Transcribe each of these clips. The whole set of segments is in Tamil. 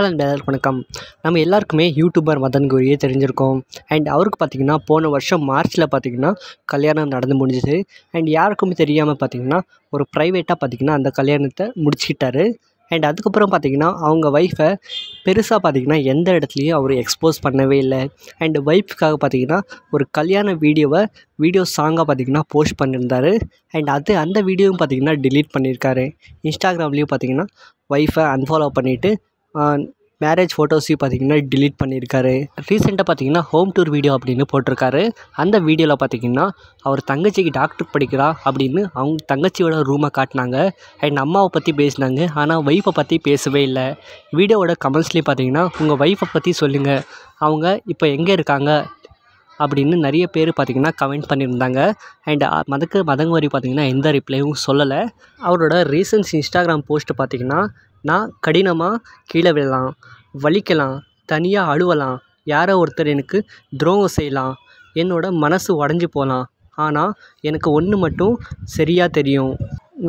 ஹலோ அண்ட் எல்லாருக்கும் வணக்கம். நம்ம எல்லாருக்குமே யூடியூபர் மதன் கௌரியை தெரிஞ்சிருக்கோம். அண்ட் அவருக்கு பார்த்திங்கன்னா போன வருஷம் மார்ச்சில் பார்த்திங்கன்னா கல்யாணம் நடந்து முடிஞ்சிது. அண்ட் யாருக்குமே தெரியாமல் பார்த்திங்கன்னா ஒரு ப்ரைவேட்டாக பார்த்திங்கன்னா அந்த கல்யாணத்தை முடிச்சுக்கிட்டாரு. அண்ட் அதுக்கப்புறம் பார்த்திங்கன்னா அவங்க ஒய்ஃபை பெருசாக பார்த்திங்கன்னா எந்த இடத்துலையும் அவர் எக்ஸ்போஸ் பண்ணவே இல்லை. அண்ட் ஒய்ஃப்காக பார்த்திங்கன்னா ஒரு கல்யாண வீடியோ சாங்காக பார்த்திங்கன்னா போஸ்ட் பண்ணியிருந்தார். அண்ட் அந்த வீடியோவும் பார்த்திங்கன்னா டிலீட் பண்ணியிருக்காரு. இன்ஸ்டாகிராம்லேயும் பார்த்திங்கன்னா ஒய்ஃபை அன்ஃபாலோ பண்ணிவிட்டு மேரேஜ் ஃபோட்டோஸையும் பார்த்திங்கன்னா டிலீட் பண்ணியிருக்காரு. ரீசெண்டாக பார்த்திங்கன்னா ஹோம் டூர் வீடியோ அப்படின்னு போட்டிருக்காரு. அந்த வீடியோவில் பார்த்திங்கன்னா அவர் தங்கச்சிக்கு டாக்டருக்கு படிக்கிறா அப்படின்னு அவங்க தங்கச்சியோட ரூமை காட்டினாங்க. அண்ட் அம்மாவை பற்றி பேசினாங்க, ஆனால் ஒய்ஃபை பற்றி பேசவே இல்லை. வீடியோவோட கமெண்ட்ஸ்லேயும் பார்த்திங்கன்னா உங்கள் ஒய்ஃபை பற்றி சொல்லுங்கள், அவங்க இப்போ எங்கே இருக்காங்க அப்படின்னு நிறைய பேர் பார்த்திங்கன்னா கமெண்ட் பண்ணியிருந்தாங்க. அண்ட் மதன் கௌரி பார்த்திங்கன்னா எந்த ரிப்ளையும் சொல்லலை. அவரோட ரீசன்ஸ் இன்ஸ்டாகிராம் போஸ்ட்டு பார்த்திங்கன்னா, நான் கடினமாக கீழே விழலாம், வலிக்கலாம், தனியாக அழுவலாம், யாரோ ஒருத்தர் எனக்கு துரோகம் செய்யலாம், என்னோடய மனசு உடஞ்சி போகலாம், ஆனால் எனக்கு ஒன்று மட்டும் சரியாக தெரியும்,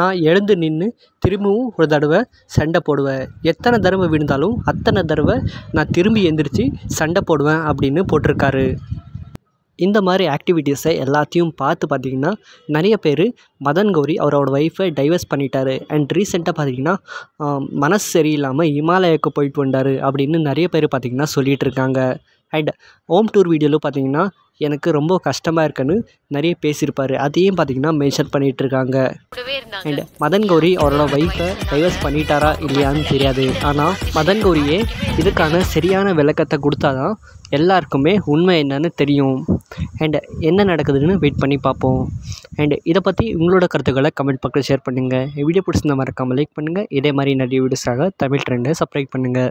நான் எழுந்து நின்று திரும்பவும் ஒரு தடவை சண்டை போடுவேன், எத்தனை தடவை விழுந்தாலும் அத்தனை தடவை நான் திரும்பி எழுந்திரிச்சு சண்டை போடுவேன் அப்படின்னு போட்டிருக்காரு. இந்த மாதிரி ஆக்டிவிட்டீஸை எல்லாத்தையும் பார்த்து பார்த்திங்கன்னா நிறைய பேர் மதன் கௌரி அவரோட ஒய்ஃபை டைவர்ஸ் பண்ணிட்டாரு. அண்ட் ரீசெண்டாக பார்த்திங்கன்னா மனசு சரியில்லாமல் இமாலயாவுக்கு போயிட்டு வந்தார் அப்படின்னு நிறைய பேர் பார்த்திங்கன்னா சொல்லிகிட்டு இருக்காங்க. அண்ட் ஹோம் டூர் வீடியோவில் பார்த்திங்கன்னா எனக்கு ரொம்ப கஷ்டமாக இருக்குன்னு நிறைய பேசியிருப்பார், அதையும் பார்த்திங்கன்னா மென்ஷன் பண்ணிகிட்டு இருக்காங்க. அண்ட் மதன் கௌரி அவரோட ஒய்ஃபை டைவர்ஸ் பண்ணிட்டாரா இல்லையான்னு தெரியாது, ஆனால் மதன் கௌரியே இதுக்கான சரியான விளக்கத்தை கொடுத்தா தான் எல்லாருக்குமே உண்மை என்னன்னு தெரியும். அண்ட் என்ன நடக்குதுன்னு வெயிட் பண்ணி பார்ப்போம். அண்ட் இதை பற்றி உங்களோட கருத்துக்களை கமெண்ட் பக்கத்தில் ஷேர் பண்ணுங்கள். வீடியோ பிடிச்சிருந்த மறக்காமல் லைக் பண்ணுங்கள். இதே மாதிரி நிறைய வீடியோஸ்க்காக தமிழ் ட்ரெண்டை சப்ஸ்கிரைப் பண்ணுங்கள்.